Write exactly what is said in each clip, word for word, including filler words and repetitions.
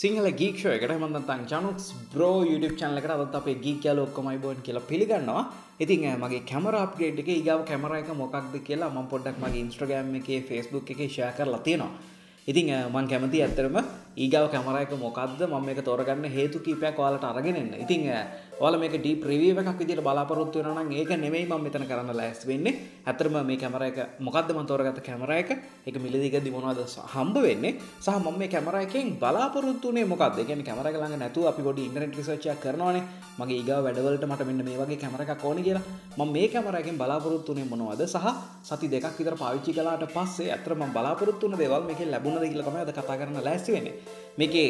Single geek show ekata mandantang Janux bro YouTube channel ekata adat ape geek yalo okkoma ibowen kiyala piligannawa. Ithin mage camera upgrade ekey igawa camera එක මොකක්ද කියලා මම පොඩ්ඩක් මගේ Instagram එකේ Facebook එකේ share කරලා තියෙනවා. ඉතින් මම කැමතියි ඇත්තටම ඊගාව කැමරා එක මොකක්ද මම මේක තෝරගන්න හේතු කීපයක් ඔයාලට අරගෙන එන්න. ඉතින් ඔයාලා මේක ඩීප් රිවිව් එකක් විදියට බලාපොරොත්තු වෙනවා නම් ඒක නෙමෙයි මම මෙතන කරන්න ලෑස්ති වෙන්නේ. ඇත්තටම මේ කැමරා එක මොකක්ද මම තෝරගත්ත කැමරා එක? ඒක මිලදීකදී මොනවද හම්බ වෙන්නේ? සහ මම මේ කැමරා එකෙන් බලාපොරොත්තු වෙන්නේ මොකක්ද? ඒ කියන්නේ කැමරා එක ළඟ නැතුව අපි පොඩි ඉන්ටර්නෙට් රිසර්ච් එකක් කරනවානේ. මගේ ඊගාව වැඩවලට මට මෙන්න මේ වගේ කැමරා එකක් ඕනේ කියලා. මම මේ කැමරා එකෙන් බලාපොරොත්තු වෙන්නේ මොනවද? සහ සති දෙකක් විතර පාවිච්චි කළාට පස්සේ ඇත්තටම මම බලාපොරොත්තු වෙන දේවල් මේකෙන් ලැබුණා ද කියලා තමයි අද කතා කරන්න ලෑස්ති වෙන්නේ. මේකේ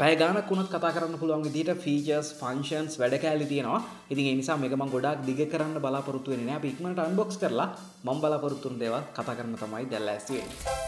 පැය ගානක් වුණත් කතා කරන්න පුළුවන් විදිහට ෆීචර්ස්, ෆන්ක්ෂන්ස් වැඩ කැලේ තියෙනවා. ඉතින් ඒ නිසා මේක මම ගොඩාක් දිග කරන්න බලාපොරොත්තු වෙන්නේ නැහැ. අපි ඉක්මනට අන්බොක්ස් කරලා මම බලාපොරොත්තු වෙන දේවල් කතා කරන්න තමයි දැන් ලෑස්ති වෙන්නේ.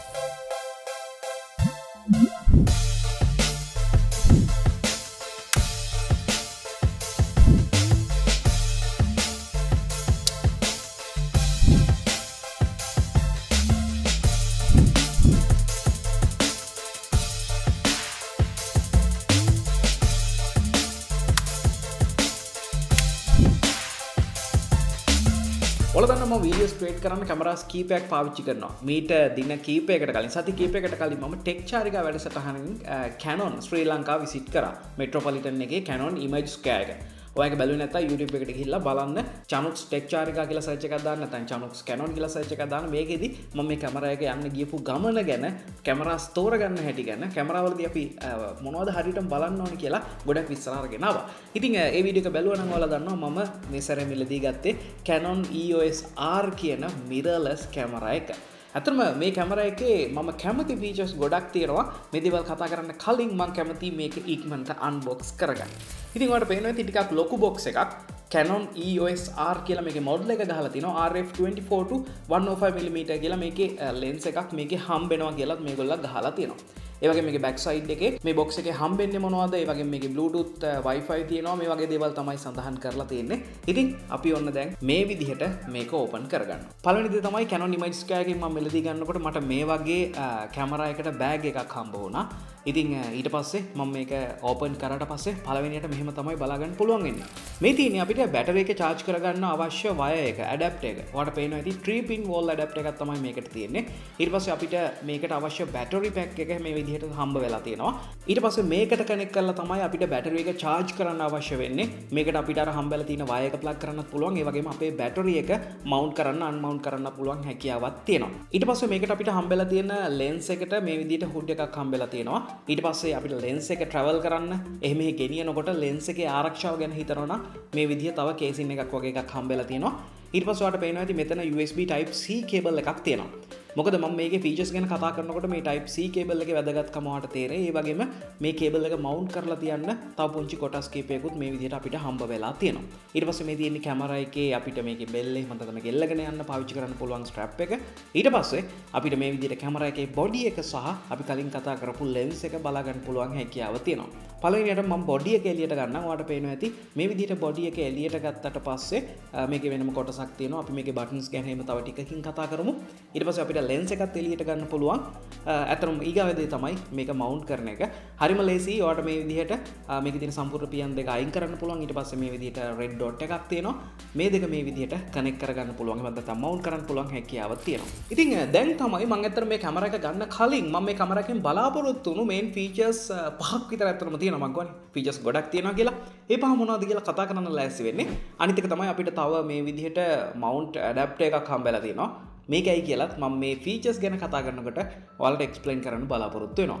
ඔලදන්නම වීඩියෝස් ක්‍රියේට් කරන්න කැමරාස් කීපයක් පාවිච්චි කරනවා. මීට දින කීපයකට කලින් සති කීපයකට කලින් මම ටෙක් චාරිකා වැඩසටහනින් Canon ශ්‍රී ලංකාව විසිට් කරා. මෙට්‍රොපොලිටන් එකේ Canon image square එක. ඔයාලගේ බැලුවේ නැත්නම් YouTube එකට ගිහිල්ලා බලන්න Canucks ටෙක් චාරිකා කියලා සර්ච් එකක් දාන්න නැත්නම් Canucks Canon කියලා සර්ච් එකක් දාන්න. මේකෙදි මම මේ කැමරා එක යන්න ගියපු ගමන ගැන, කැමරාස් තෝරගන්න හැටි ගැන, කැමරාවලදී අපි මොනවද හරියටම බලන්න ඕනේ කියලා ගොඩක් විස්තර අරගෙන ආවා. ඉතින් ඒ වීඩියෝ එක බැලුවා නම් ඔයාලා දන්නවා මම මේ සැරේ මිලදී ගත්තේ Canon E O S R කියන mirrorless කැමරා එක. අතරම මේ කැමරා එකේ මම කැමති ෆීචර්ස් ගොඩක් තියෙනවා. මේ දේවල් කතා කරන්න කලින් මම කැමති මේක ඉක්මනට අන්බොක්ස් කරගන්න. ඉතින් ඔයාලට පේනවා ඇති ටිකක් ලොකු box එකක්. Canon E O S R කියලා මේකේ model එක ගහලා තිනවා R F twenty-four to one oh five millimeter කියලා මේකේ lens එකක් මේකේ හම්බෙනවා කියලාත් මේගොල්ලෝ ගහලා තිනවා. ඒ වගේම මේකේ back side එකේ මේ box එකේ හම්බෙන්නේ මොනවද? ඒ වගේම මේකේ Bluetooth Wi-Fi තියෙනවා. මේ වගේ දේවල් තමයි සඳහන් කරලා තියෙන්නේ. ඉතින් අපි ඔන්න දැන් මේ විදිහට මේක open කරගන්නවා. පළවෙනි දේ තමයි Canon image square එකෙන් මම මෙලදී ගන්නකොට මට මේ වගේ කැමරා එකකට bag එකක් හම්බ වුණා. ඉතින් ඊට පස්සේ මම මේක ඕපන් කරාට පස්සේ පළවෙනියට මෙහෙම තමයි බලාගන්න පුළුවන් වෙන්නේ. මේ තියෙන්නේ අපිට බැටරි එක charge කරගන්න අවශ්‍ය wire එක, adapter එක. ඔයාලට පේනවා ඉතින් three pin wall adapter එකක් තමයි මේකට තියෙන්නේ. ඊට පස්සේ අපිට මේකට අවශ්‍ය battery pack එක මේ විදිහට හම්බ වෙලා තියෙනවා. ඊට පස්සේ මේකට connect කරලා තමයි අපිට බැටරි එක charge කරන්න අවශ්‍ය වෙන්නේ. මේකට අපිට අර හම්බෙලා තියෙන wire එක plug කරන්නත් පුළුවන්. ඒ වගේම අපේ බැටරි එක mount කරන්න unmount කරන්න පුළුවන් හැකියාවක් තියෙනවා. ඊට පස්සේ මේකට අපිට හම්බෙලා තියෙන lens එකට මේ විදිහට hood එකක් හම්බෙලා තියෙනවා. ඊට පස්සේ අපිට lens එක travel කරන්න එහෙම එහෙ ගෙනියනකොට lens එකේ ආරක්ෂාව ගැන හිතනවා නම් මේ විදිය තව casing එකක් වගේ එකක් හම්බෙලා තියෙනවා. ඊට පස්සේ ඔයාලට පේනවා ඇති මෙතන U S B type C cable එකක් තියෙනවා. මොකද මම මේකේ features ගැන කතා කරනකොට මේ type C cable එකේ වැදගත්කම ඔයාලට තේරෙයි. ඒ වගේම මේ cable එක mount කරලා තියන්න තව පුංචි කොටස් කීපයකුත් මේ විදියට අපිට හම්බ වෙලා තියෙනවා. ඊට පස්සේ මේ තියෙන කැමරා එකේ අපිට මේකේ බෙල් එක මත තමයි ගෙල්ලගෙන යන්න පාවිච්චි කරන්න පුළුවන් strap එක. ඊට පස්සේ අපිට මේ විදියට කැමරා එකේ body එක සහ අපි කලින් කතා කරපු lens එක බලා ගන්න පුළුවන් හැකියාව තියෙනවා. පළවෙනියට මම body එක එළියට ගන්නම්. ඔයාලට පේනවා ඇති මේ විදියට body එක එළියට ගත්තට පස්සේ මේකේ වෙනම කොටසක් තියෙනවා. අපි මේකේ buttons ගැන එහෙම තව ටිකකින් කතා කරමු. ඊට පස්සේ අපිට lens එකත් එලියට ගන්න පුළුවන්. අතරම ඊගාවේදී තමයි මේක mount කරන එක. හරිම ලේසියි. ඔයාට මේ විදිහට මේකේ තියෙන සම්පූර්ණ පියන් දෙක අයින් කරන්න පුළුවන්. ඊට පස්සේ මේ විදිහට red dot එකක් තියෙනවා. මේ දෙක මේ විදිහට connect කරගන්න පුළුවන්. එහෙම නැත්නම් mount කරන්න පුළුවන් හැකියාවක් තියෙනවා. ඉතින් දැන් තමයි මම අතර මේ කැමරා එක ගන්න කලින් මම මේ කැමරා එකෙන් බලාපොරොත්තු වුණු main features පහක් විතර අතරම තියෙනවා මං ගොනේ. features ගොඩක් තියෙනවා කියලා. ඒ පහ මොනවද කියලා කතා කරන්න ලෑස්ති වෙන්නේ. අනිත් එක තමයි අපිට තව මේ විදිහට mount adapter එකක් හම්බෙලා තියෙනවා. මේකයි කියලත් මම මේ ෆීචර්ස් ගැන කතා කරනකොට ඔයාලට එක්ස්ප්ලেইন කරන්න බලාපොරොත්තු වෙනවා.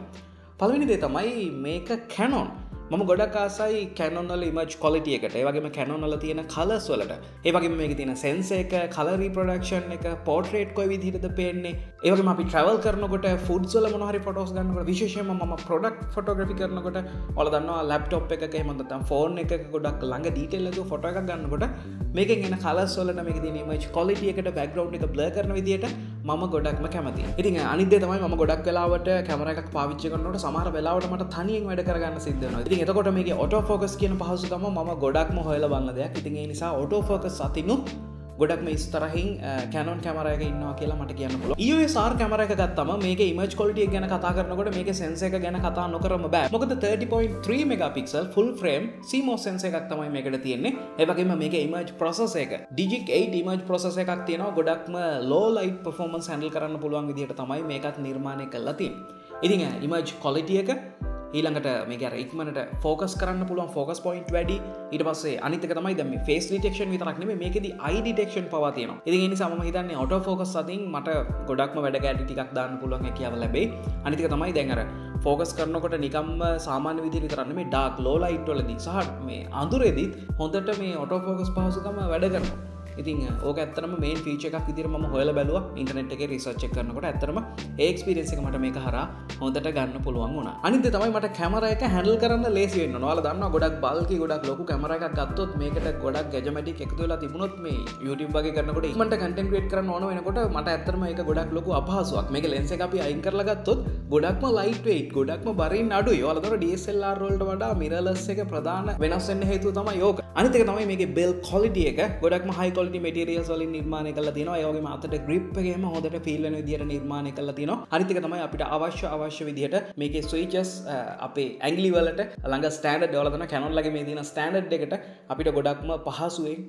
පළවෙනි දේ තමයි මේක Canon. මම ගොඩක් ආසයි Canon වල image quality එකට. ඒ වගේම Canon වල තියෙන colors වලට. ඒ වගේම මේකේ තියෙන sense එක, color reproduction එක, portrait කොයි විදිහටද පේන්නේ. ඒ වගේම අපි travel කරනකොට, foods වල මොනවා හරි photos ගන්නකොට, විශේෂයෙන්ම මම product photography කරනකොට, ඔයාලා දන්නවා laptop එකක එහෙම නැත්නම් phone එකක ගොඩක් ළඟ detail එකක photo එකක් ගන්නකොට මේකෙන් එන colors වලට මේකේ තියෙන image quality එකට background එක blur කරන විදිහට මම ගොඩක්ම කැමතියි. ඉතින් අනිත් දේ තමයි මම ගොඩක් වෙලාවට කැමරා එකක් පාවිච්චි කරනකොට සමහර වෙලාවට මට තනියෙන් වැඩ කරගන්න සිද්ධ වෙනවා. ඉතින් එතකොට මේකේ auto focus කියන පහසුකම මම ගොඩක්ම හොයලා බලන දෙයක්. ඉතින් ඒ නිසා auto focus අතිනුත් ගොඩක් මේ ඉස්තරහින් Canon කැමරා එක ඉන්නවා කියලා මට කියන්න පුළුවන්. E O S R camera එක ගත්තම මේකේ image quality එක ගැන කතා කරනකොට මේකේ sensor එක ගැන කතා නොකරම බෑ. මොකද thirty point three megapixel full frame C M O S sensor එකක් තමයි මේකට තියෙන්නේ. ඒ වගේම මේකේ image processor එක Digic eight image processor එකක් තියෙනවා. ගොඩක්ම low light performance handle කරන්න පුළුවන් විදිහට තමයි මේකත් නිර්මාණය කරලා තියෙන්නේ. ඉතින් image quality එක ඊළඟට මේක අර ඉක්මනට ફોકસ කරන්න පුළුවන් ફોકસ පොයින්ට් වැඩි ඊට පස්සේ අනිත් එක තමයි දැන් මේ face detection විතරක් නෙමෙයි මේකෙදි eye detection පවා තියෙනවා. ඉතින් ඒ නිසා මම හිතන්නේ auto focus අතින් මට ගොඩක්ම වැඩ ගැටි ටිකක් දාන්න පුළුවන් හැකියාව ලැබෙයි. අනිත් එක තමයි දැන් අර ફોકસ කරනකොට නිකම්ම සාමාන්‍ය විදිහට විතරක් නෙමෙයි dark low light වලදී සහ මේ අඳුරේදීත් හොඳට මේ auto focus පහසුකම වැඩ කරනවා. ඉතින් ඕක ඇත්තටම main feature එකක් විදිහට මම හොයලා බැලුවා ඉන්ටර්නෙට් එකේ රිසර්ච් එක කරනකොට ඇත්තටම ඒ experience එක මට මේක හරහා හොඳට ගන්න පුළුවන් වුණා. අනිත් දේ තමයි මට කැමරා එක handle කරන්න ලේසි වෙන්න ඕන. ඔයාලා දන්නවා ගොඩක් bulky ගොඩක් ලොකු කැමරා එකක් ගත්තොත් මේකට ගොඩක් gadgetic එකතු වෙලා තිබුණොත් මේ YouTube වගේ කරනකොට ඉක්මනට content create කරන්න ඕන වෙනකොට මට ඇත්තටම ඒක ගොඩක් ලොකු අපහසුයක්. මේක lens එක අපි අයින් කරලා ගත්තොත් ගොඩක්ම lightweight ගොඩක්ම බරින් අඩුයි. ඔයාලා දන්නවා D S L R වලට වඩා mirrorless එක ප්‍රධාන වෙනස් වෙන්න හේතුව තමයි ඕක. අනිත් එක තමයි මේකේ build quality එක ගොඩක්ම high materials වලින් නිර්මාණය කරලා තියෙනවා. ඒ වගේම අතට grip එකේම හොඳට feel වෙන විදිහට නිර්මාණය කරලා තියෙනවා. අනිත් එක තමයි අපිට අවශ්‍ය අවශ්‍ය විදිහට මේකේ switches අපේ angle වලට ළඟ standard වල දෙන Canon ලගේ මේ දින standard එකට අපිට ගොඩක්ම පහසුවෙන්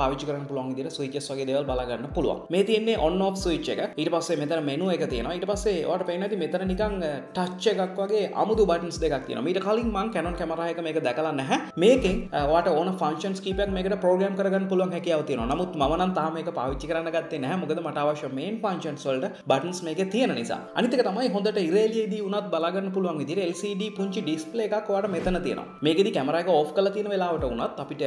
පාවිච්චි කරන්න පුළුවන් විදිහට switches වගේ දේවල් බලා ගන්න පුළුවන්. මේ තියෙන්නේ on off switch එක. ඊට පස්සේ මෙතන menu එක තියෙනවා. ඊට පස්සේ ඔයාලට පේන්න ඇති මෙතන නිකන් touch එකක් වගේ අමුතු buttons දෙකක් තියෙනවා. මීට කලින් මම Canon කැමරා එක මේක දැකලා නැහැ. මේකෙන් ඔයාලට ඕන functions කීපයක් මේකට program කරගන්න පුළුවන් හැකියාව තියෙනවා. නමුත් මම නම් තාම මේක පාවිච්චි කරන්න ගත්තේ නැහැ. මොකද මට අවශ්‍ය main functions වලට buttons මේකේ තියෙන නිසා. අනිත් එක තමයි හොඳට ඉරේලියේදී උනත් බලා ගන්න පුළුවන් විදිහට L C D පුංචි display එකක් ඔයාලට මෙතන තියෙනවා. මේකෙදි කැමරා එක off කරලා තියෙන වෙලාවට උනත් අපිට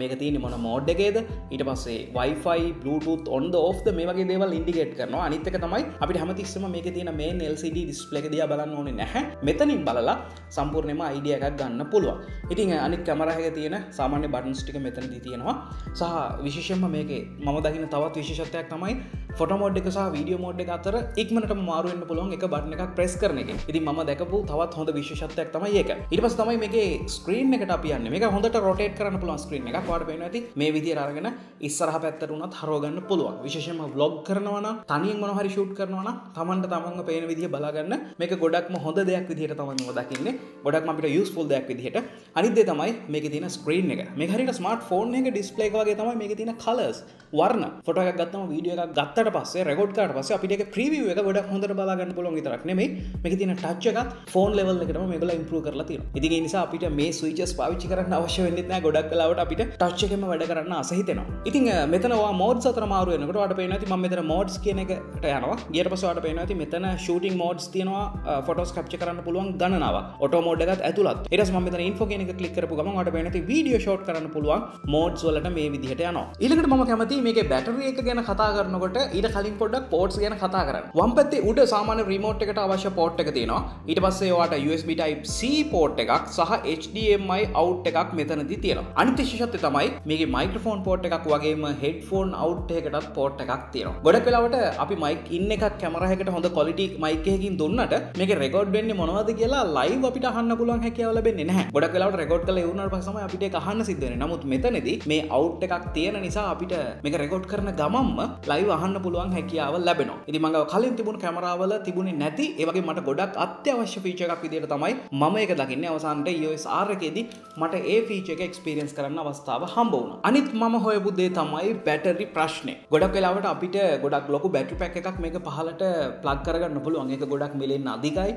මේක තියෙන්නේ මොන mode එකේද? ඊට පස්සේ Wi-Fi, Bluetooth on the off ද මේ වගේ දේවල් indicate කරනවා. අනිත් එක තමයි අපිට හැමතිස්සෙම මේකේ තියෙන main L C D display එක දිහා බලන්න ඕනේ නැහැ. මෙතනින් බලලා සම්පූර්ණයෙන්ම idea එකක් ගන්න පුළුවන්. ඉතින් අනිත් කැමරා එකේ තියෙන සාමාන්‍ය buttons ටික මෙතනදී තියෙනවා. සහ විශේෂ මේකේ මම දකින්න තවත් විශේෂත්වයක් තමයි ෆොටෝ මෝඩ් එක සහ වීඩියෝ මෝඩ් එක අතර ඉක්මනටම මාරු වෙන්න පුළුවන් එක බටන් එකක් press කරන එකෙන්. ඉතින් මම දැකපු තවත් හොඳ විශේෂත්වයක් තමයි ඒක. ඊට පස්සේ තමයි මේකේ screen එකට අපි යන්නේ. මේක හොඳට rotate කරන්න පුළුවන් screen එකක්. ඔයාලට පේනවා ඇති මේ විදියට අරගෙන ඉස්සරහ පැත්තට උනත් හරව ගන්න පුළුවන්. විශේෂයෙන්ම vlog කරනවා නම් තනියෙන් මොනවා හරි shoot කරනවා නම් Tamanට Tamanව පේන විදිය බලා ගන්න. මේක ගොඩක්ම හොඳ දෙයක් විදියට තමයි මම දකින්නේ. ගොඩක්ම අපිට useful දෙයක් විදියට. අනිත් දේ තමයි මේකේ තියෙන screen එක. මේක හරියට smartphone එකේ display එක වගේ තමයි මේකේ තියෙන කලර්ස් වර්ණ ෆොටෝ එකක් ගත්තම වීඩියෝ එකක් ගත්තට පස්සේ රෙකෝඩ් කරාට පස්සේ අපිට ඒක ප්‍රීවියු එක ගොඩක් හොඳට බලා ගන්න පුළුවන් විතරක් නෙමෙයි මේකේ තියෙන ටච් එකත් ෆෝන් ලෙවල් එකටම මේගොල්ලෝ ඉම්ප්‍රූව් කරලා තියෙනවා. ඉතින් ඒ නිසා අපිට මේ ස්විචස් පාවිච්චි කරන්න අවශ්‍ය වෙන්නේ නැහැ. ගොඩක් වෙලාවට අපිට ටච් එකෙම වැඩ කරන්න අසහිතෙනවා. ඉතින් මෙතන ඔයා මෝඩ්ස් අතර මාරු වෙනකොට ඔයාට පේනවා ඇති මම මෙතන මෝඩ්ස් කියන එකට යනවා. ගියට පස්සේ ඔයාට පේනවා ඇති මෙතන ෂූටින් මෝඩ්ස් තියෙනවා. ෆොටෝස් කැප්චර් කරන්න පුළුවන් ගණනාවක්. ඔටෝ මෝඩ් එකත් ඇතුළත්. ඊට පස්සේ මම මෙතන ඉන්ෆෝ කියන එක ක්ලික් කරපු ගමන් ඔයාට පේනවා ඇති වීඩියෝ ෂොට් කරන්න පුළුවන් මෝඩ්ස් වලට මේ විදිහට යනවා. ඊළඟට මම කැමතියි මේකේ බැටරි එක ගැන කතා කරනකොට ඊට කලින් පොඩ්ඩක් ports ගැන කතා කරන්න. වම් පැත්තේ උඩ සාමාන්‍ය remote එකට අවශ්‍ය port එක තියෙනවා. ඊට පස්සේ ඔයාට U S B type C port එකක් සහ H D M I out එකක් මෙතනදී තියෙනවා. අනිත් විශේෂත්වය තමයි මේකේ microphone port එකක් වගේම headphone out එකකටත් port එකක් තියෙනවා. ගොඩක් වෙලාවට අපි mic in එකක් කැමරා එකකට හොඳ quality mic එකකින් දුන්නට මේකේ record වෙන්නේ මොනවද කියලා live අපිට අහන්න පුළුවන් හැකියාව ලැබෙන්නේ නැහැ. ගොඩක් වෙලාවට record කරලා ඒ වුණාට පස්සේ තමයි අපිට ඒක අහන්න සිද්ධ වෙන්නේ. නමුත් මෙතනදී මේ out එකක් තියෙන නිසා අපිට මේක රෙකෝඩ් කරන ගමම්ම ලයිව් අහන්න පුළුවන් හැකියාව ලැබෙනවා. ඉතින් මම කලින් තිබුණු කැමරාවල තිබුණේ නැති ඒ වගේ මට ගොඩක් අත්‍යවශ්‍ය ෆීචර් එකක් විදිහට තමයි මම ඒක දකින්නේ. අවසානට E O S R එකේදී මට ඒ ෆීචර් එක එක්ස්පීරියන්ස් කරන්න අවස්ථාව හම්බ වුණා. අනිත් මම හොයපු දේ තමයි බැටරි ප්‍රශ්නේ. ගොඩක් වෙලාවට අපිට ගොඩක් ලොකු බැටරි පැක් එකක් මේක පහලට ප්ලග් කරගන්න පුළුවන්. ඒක ගොඩක් මිලෙන්න අධිකයි.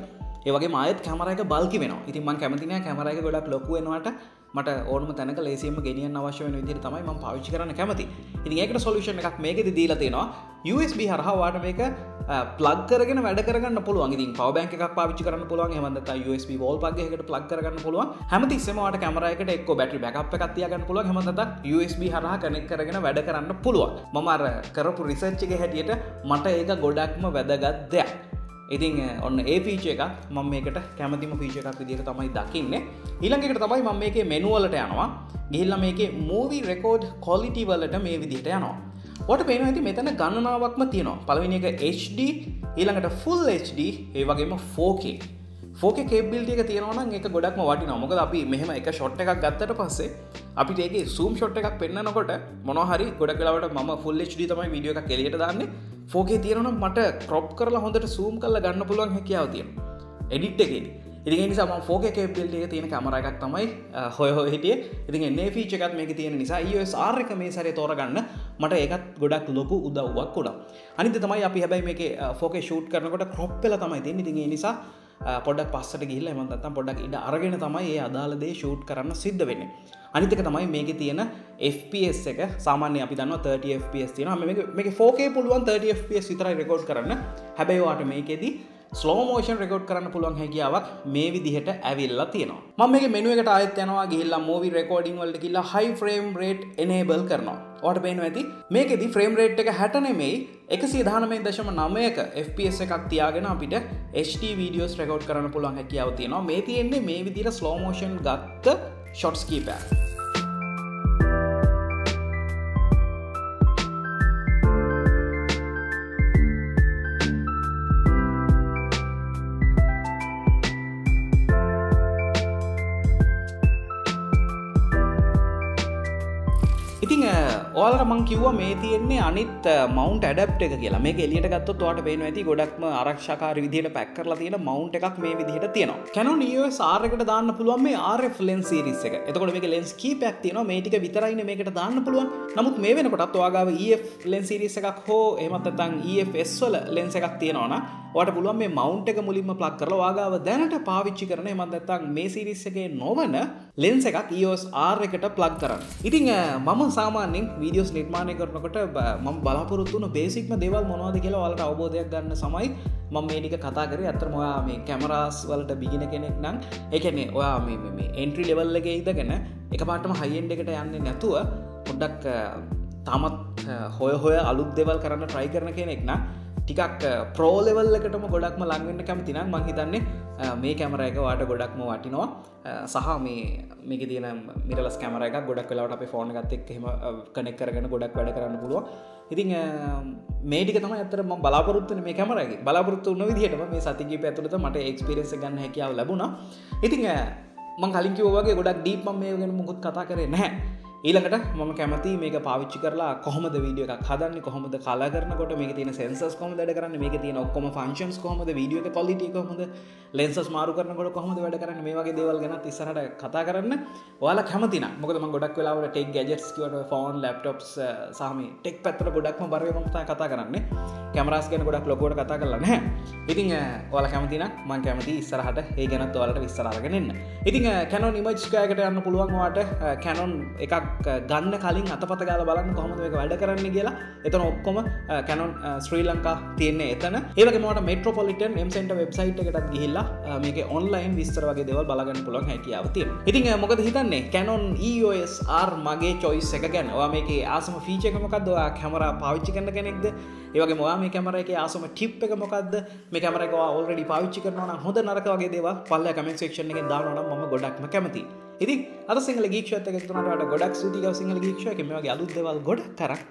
ඒ වගේම ආයෙත් කැමරා එක බල්කි වෙනවා. ඉතින් මම කැමති නෑ කැමරා එක ගොඩක් ලොකු වෙනවට මට ඕනම තැනක ලේසියෙන්ම ගෙනියන්න අවශ්‍ය වෙන විදිහට තමයි මම පාවිච්චි කරන්න කැමති. ඉතින් ඒකට සොලියුෂන් එකක් මේකෙදි දීලා තියෙනවා. U S B හරහා ඔයාලට මේක ප්ලග් කරගෙන වැඩ කරගන්න පුළුවන්. ඉතින් පවර් බැංක් එකක් පාවිච්චි කරන්න පුළුවන්. එහෙම නැත්නම් U S B wall plug එකකට ප්ලග් කරගන්න පුළුවන්. හැමතිස්සෙම ඔයාලට කැමරා එකට එක්ක බැටරි බෑකප් එකක් තියාගන්න පුළුවන්. එහෙම නැත්නම් U S B හරහා කනෙක්ට් කරගෙන වැඩ කරන්න පුළුවන්. මම අර කරපු රිසර්ච් එකේ හැටියට මට ඒක ගොඩක්ම වැදගත් දෙයක්. ඉතින් ඔන්න ඒ ෆීචර් එක මම මේකට කැමතිම ෆීචර් එකක් විදිහට තමයි දකින්නේ. ඊළඟ එකට තමයි මම මේකේ මෙනු වලට යනවා. ගිහිල්ලා මේකේ මූවි රෙකෝඩ් ක්වොලිටි වලට මේ විදිහට යනවා. ඔයාලට පේනවා ඇති මෙතන ගණනාවක්ම තියෙනවා. පළවෙනි එක H D, ඊළඟට Full H D, ඒ වගේම four K. four K capability එක තියෙනවා නම් ඒක ගොඩක්ම වටිනවා. මොකද අපි මෙහෙම එක ෂොට් එකක් ගත්තට පස්සේ අපිට ඒකේ zoom ෂොට් එකක් පෙන්නනකොට මොනවා හරි ගොඩක් වෙලාවට මම full H D තමයි වීඩියෝ එකක් එළියට දාන්නේ. four K තියෙනවා නම් මට crop කරලා හොඳට zoom කරලා ගන්න පුළුවන් හැකියාව තියෙනවා. edit එකේදී. ඉතින් ඒ නිසා මම four K capability එක තියෙන කැමරා එකක් තමයි හොය හොය හිටියේ. ඉතින් N A feature එකත් මේකේ තියෙන නිසා E O S R එක මේ සැරේ තෝරගන්න මට ඒකත් ගොඩක් ලොකු උදව්වක් උනා. අනිත් තමයි අපි හැබැයි මේකේ four K shoot කරනකොට crop වෙලා තමයි දෙන්නේ. ඉතින් ඒ නිසා පොඩ්ඩක් පස්සට ගිහිල්ලා එහෙම නැත්නම් පොඩ්ඩක් ඉඳ අරගෙන තමයි මේ අදාළ දේ shoot කරන්න සිද්ධ වෙන්නේ. අනිත් එක තමයි මේකේ තියෙන F P S එක. සාමාන්‍යයෙන් අපි දන්නවා thirty F P S තියෙනවා. මේක මේකේ four K පුළුවන් thirty F P S විතරයි record කරන්න. හැබැයි ඔයාට මේකෙදී slow motion record කරන්න පුළුවන් හැකියාවක් මේ විදිහට ඇවිල්ලා තියෙනවා. මම මේකේ menu එකට ආයෙත් යනවා ගිහිල්ලා movie recording වලට ගිහිල්ලා high frame rate enable කරනවා. ඔයාලට පේනවා ඇති මේකෙදි frame rate එක sixty නෙමෙයි one nineteen point nine F P S එකක් තියාගෙන අපිට H D videos record කරන්න පුළුවන් හැකියාව තියෙනවා. මේ තියෙන්නේ මේ විදිහට slow motion ගත්ත shots කීපයක්. ඉතින් ඔයාලට මම කිව්වා මේ තියෙන්නේ අනිත් mount adapt එක කියලා. මේක එළියට ගත්තොත් ඔයාලට පේනවා ඇති ගොඩක්ම ආරක්ෂාකාරී විදිහට පැක් කරලා තියෙන mount එකක් මේ විදිහට තියෙනවා. Canon E O S R එකට දාන්න පුළුවන් මේ R F lens series එක. එතකොට මේකේ lens කීපයක් තියෙනවා. මේ ටික විතරයිනේ මේකට දාන්න පුළුවන්. නමුත් මේ වෙනකොටත් ඔයා ගාව E F lens series එකක් හෝ එහෙමත් නැත්නම් E F S වල lens එකක් තියෙනවා නම් ඔයාට පුළුවන් මේ mount එක මුලින්ම plug කරලා ඔයා ගාව දැනට පාවිච්චි කරන එහෙමත් නැත්නම් මේ series එකේ නොවන lens එකක් E O S R එකට plug කරන්න. ඉතින් මම සාමාන්‍යයෙන් වීඩියෝස් නිර්මාණය කරනකොට මම බලාපොරොත්තු වුණු බේසික්ම දේවල් මොනවද කියලා ඔයාලට අවබෝධයක් ගන්න සමයි මම මේ ටික කතා කරේ. අත්‍තරම ඔයා මේ කැමරාස් වලට බිගින කෙනෙක් නම් ඒ කියන්නේ ඔයා මේ මේ entry level එකේ ඉඳගෙන එකපාරටම high end එකට යන්නේ නැතුව පොඩ්ඩක් තාමත් හොය හොය අලුත් දේවල් කරන්න try කරන කෙනෙක් නම් ටිකක් pro level එකටම ගොඩක්ම ලඟ වෙන්න කැමති නම් මම හිතන්නේ මේ කැමරා එක ඔයාට ගොඩක්ම වටිනවා. සහ මේ මේකේ තියෙන mirrorless කැමරා එකක් ගොඩක් වෙලාවට අපේ ෆෝන් එකත් එක්ක එහෙම කනෙක්ට් කරගෙන ගොඩක් වැඩ කරන්න පුළුවන්. ඉතින් මේ ටික තමයි අතර මම බලාපොරොත්තු වෙන්නේ මේ කැමරා එකේ. බලාපොරොත්තු වුණ විදිහටම මේ සති කිහිපය ඇතුළත මට experience එක ගන්න හැකියාව ලැබුණා. ඉතින් මම කලින් කිව්වා වගේ ගොඩක් deep මම මේ ගැන මොකුත් කතා කරේ නැහැ. ඊළඟට මම කැමති මේක පාවිච්චි කරලා කොහොමද වීඩියෝ එකක් හදන්නේ, කොහොමද කලා කරනකොට මේකේ තියෙන sensors කොහොමද වැඩ කරන්නේ, මේකේ තියෙන ඔක්කොම functions කොහොමද, වීඩියෝ එකේ quality කොහොමද, lenses මාරු කරනකොට කොහොමද වැඩ කරන්නේ, මේ වගේ දේවල් ගැනත් ඉස්සරහට කතා කරන්න ඔයාලා කැමති නම්. මොකද මම ගොඩක් වෙලාවට tech gadgets කියවට phone, laptops සහ මේ tech පැත්තට ගොඩක්ම බර වෙනවා තමයි කතා කරන්නේ. කැමරාස් ගැන ගොඩක් ලොකුවට කතා කරලා නැහැ. ඉතින් ඔයාලා කැමති නම් මම කැමති ඉස්සරහට ඒ ගැනත් ඔයාලට විස්තර අරගෙන එන්න. ඉතින් Canon image එකකට යන්න පුළුවන් ඔයාලට Canon එකක් ගන්න කලින් අතපත ගාලා බලන්න කොහොමද මේක වැඩ කරන්නේ කියලා. එතන ඔක්කොම Canon ශ්‍රී ලංකා තියෙන්නේ එතන. ඒ වගේම ඔයාලට Metropolitan M Center website එකටත් ගිහිල්ලා මේකේ online විස්තර වගේ දේවල් බලාගන්න පුළුවන් හැකියාව තියෙනවා. ඉතින් මොකද හිතන්නේ Canon E O S R මගේ choice එක ගැන? ඔයා මේකේ awesome feature එක මොකද්ද? ඔයා කැමරා පාවිච්චි කරන කෙනෙක්ද? ඒ වගේම ඔයා මේ කැමරා එකේ awesome tip එක මොකද්ද? මේ කැමරා එක ඔයා already පාවිච්චි කරනවා නම් හොඳ නරක වගේ දේවල් පල්ලෙහා comment section එකෙන් දානවා නම් මම ගොඩක්ම කැමතියි. ඉතින් අද සිංහල ගීක්ෂුවත් එක තුනට වඩා ගොඩක් සුදීගව සිංහල ගීක්ෂුව එකේ මේ වගේ අලුත් දේවල් ගොඩක් තරක්